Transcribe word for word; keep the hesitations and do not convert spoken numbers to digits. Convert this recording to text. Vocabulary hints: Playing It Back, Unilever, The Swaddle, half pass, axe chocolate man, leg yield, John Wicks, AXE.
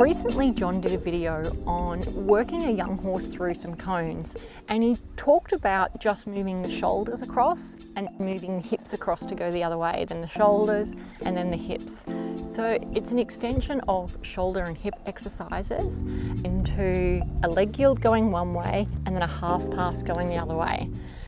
Recently, John did a video on working a young horse through some cones, and he talked about just moving the shoulders across and moving the hips across to go the other way, then the shoulders and then the hips. So it's an extension of shoulder and hip exercises into a leg yield going one way and then a half pass going the other way.